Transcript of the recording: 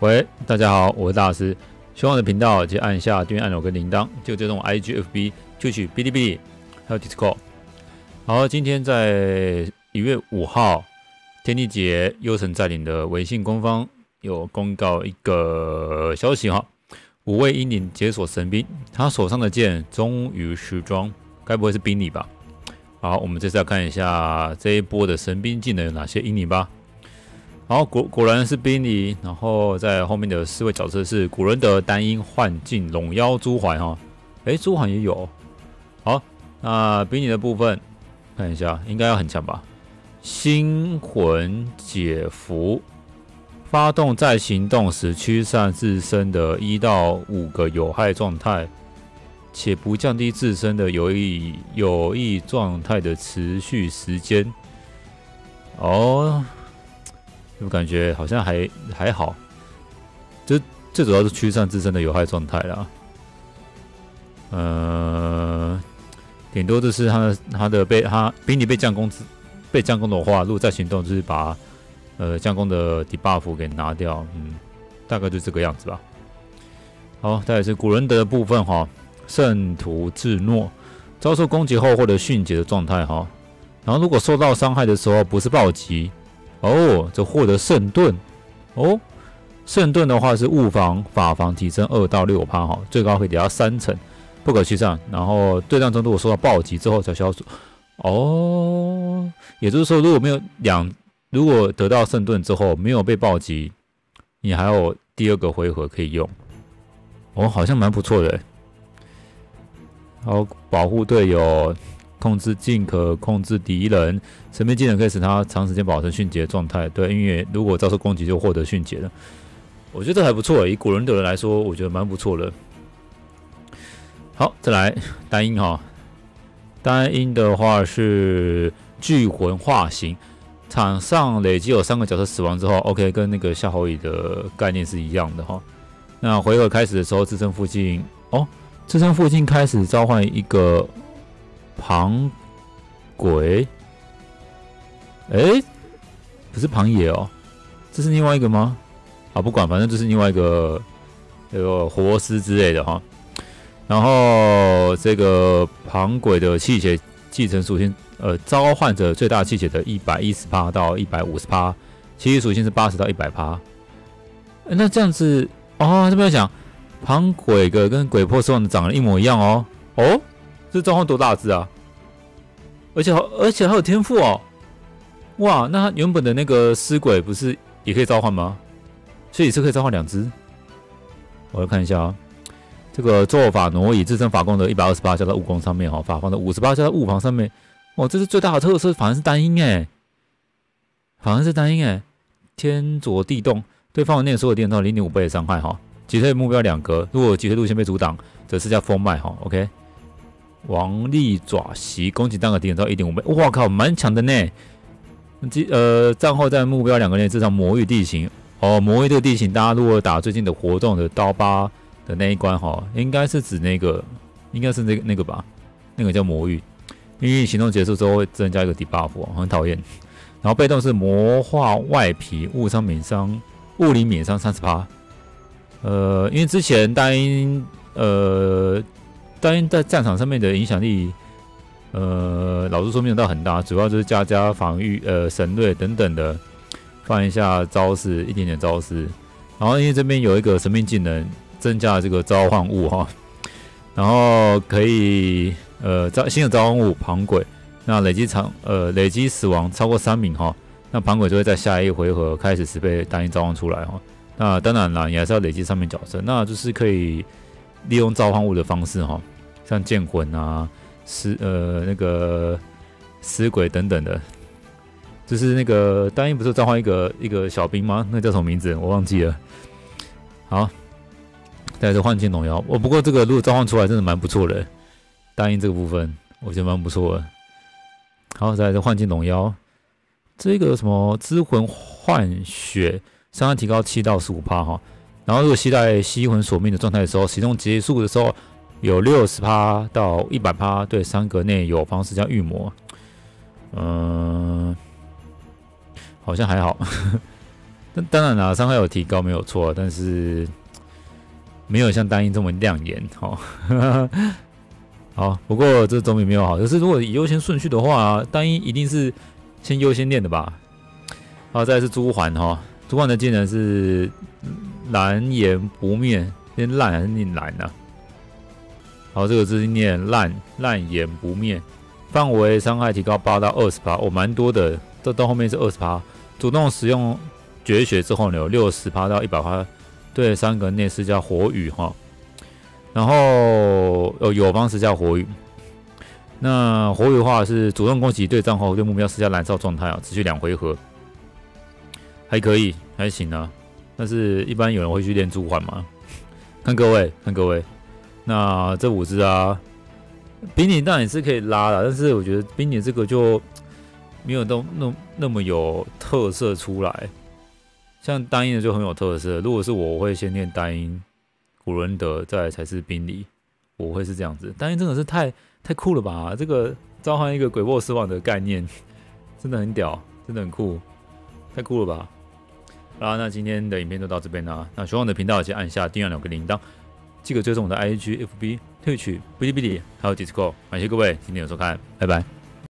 喂，大家好，我是大师。喜欢我的频道，记得按下订阅按钮跟铃铛，就追踪 IG、FB、Twitch、哔哩哔哩，还有 Discord。好，今天在1月5号，天地劫幽神在领的微信官方有公告一个消息哈，5位英灵解锁神兵，他手上的剑终于时装，该不会是冰里吧？好，我们这次要看一下这一波的神兵技能有哪些英灵吧。 然后果然是宾尼，然后在后面的4位角色是古伦德、丹鹰、幻境、龙妖、朱环哈，哎，朱环也有。好，那宾尼的部分看一下，应该要很强吧？星魂解符，发动在行动时驱散自身的1到5个有害状态，且不降低自身的有益状态的持续时间。哦。 我感觉好像还好，就最主要是驱散自身的有害状态啦。顶多就是宾尼被降攻的话，如果再行动就是把降攻的 debuff 给拿掉，大概就这个样子吧。好，再来是古伦德的部分哈，圣徒智诺遭受攻击后获得迅捷的状态哈，然后如果受到伤害的时候不是暴击。 哦，这获得圣盾哦，圣盾的话是物防、法防提升2到6%哈，最高可以达到3层，不可驱散。然后对战中如果受到暴击之后才消除。哦，也就是说，如果得到圣盾之后没有被暴击，你还有第2个回合可以用。哦，好像蛮不错的。然后保护队友。 控制尽可控制敌人，神秘技能可以使他长时间保持迅捷状态。对，因为如果遭受攻击就获得迅捷了。我觉得这还不错，以古伦德来说，我觉得蛮不错的。好，再来单音哈，单音的话是巨魂化形，场上累计有3个角色死亡之后 ，OK， 跟那个夏侯乙的概念是一样的哈。那回合开始的时候，自身附近开始召唤一个。 庞鬼，不是庞野哦，这是另外一个吗？啊，不管，反正就是另外一个那个活尸之类的哈。然后这个庞鬼的气血继承属性，召唤者最大气血的110%到150%，其余属性是80%到100%。那这样子哦，这边想，庞鬼的跟鬼破兽长得一模一样哦，哦。 这召唤多大只啊！而且还有天赋哦！哇，那他原本的那个尸鬼不是也可以召唤吗？所以是可以召唤2只。我来看一下啊，这个做法挪移自身法攻的128加到物攻上面哈、哦，法防的58加到物防上面。哇，这是最大的特色，反而是单音哎，反而是单音哎！天着地动，对方内所有敌人造成0.5倍的伤害哈、哦。击退目标2格，如果击退路线被阻挡，则施加封麦哈、哦。OK。 王力爪袭攻击单个敌人到1.5倍，哇靠，蛮强的呢！战后在目标2个内至少魔域地形哦，魔域这个地形，大家如果打最近的活动的刀疤的那一关哈、哦，应该是指那个，应该是那个吧，那个叫魔域，因为行动结束之后会增加一个 debuff，、哦、很讨厌。然后被动是魔化外皮，物理免伤30%。因为之前单音在战场上面的影响力，老实说没有到很大，主要就是加防御、神略等等的，放一下招式，一点点招式。然后因为这边有一个神秘技能，增加了这个召唤物哈，然后可以新的召唤物庞鬼，那累积死亡超过3名哈，那庞鬼就会在下一回合开始时被单音召唤出来哈。那当然啦，你还是要累积上面角色，那就是可以利用召唤物的方式哈。 像剑魂啊，那个尸鬼等等的，就是那个单一不是召唤一个小兵吗？那叫什么名字？我忘记了。好，再来是幻境龙妖。不过这个如果召唤出来，真的蛮不错的。单一这个部分，我觉得蛮不错的。好，再来是幻境龙妖，这个什么之魂幻血，伤害提高7到15%哈。然后如果携带吸魂索命的状态的时候，行动结束的时候。 有60%到100%对3格内有方式叫预魔，好像还好那当然啦，伤害有提高没有错，但是没有像单一这么亮眼哦。好，不过这总比没有好。就是如果以优先顺序的话，单一一定是先优先练的吧。好，再来是朱环哈，朱环的技能是蓝颜不灭，念烂还是念蓝啊？好，这个字念烂颜不灭，范围伤害提高8到20%，哦，蛮多的。这到后面是20%，主动使用绝学之后呢，有60%到100%对3个内施加火雨哈。然后友邦施加火雨，那火雨的话是主动攻击对战后对目标施加燃烧状态啊，持续2回合，还可以，还行啊。但是一般有人会去练朱环嘛？看各位，看各位。那这5只啊，冰点当然也是可以拉的，但是我觉得冰点这个就没有那么有特色出来，像单音的就很有特色。如果是我会先练单音古伦德，再来才是冰里，我会是这样子。单音真的是太酷了吧！这个召唤一个鬼破死网的概念，真的很屌，真的很酷，太酷了吧！好啦，那今天的影片就到这边啦。那喜欢我的频道，请按下订阅2个铃铛。记得追踪我的 IG、FB、Twitch、哔哩哔哩，还有 Discord。感谢各位今天的收看，拜拜。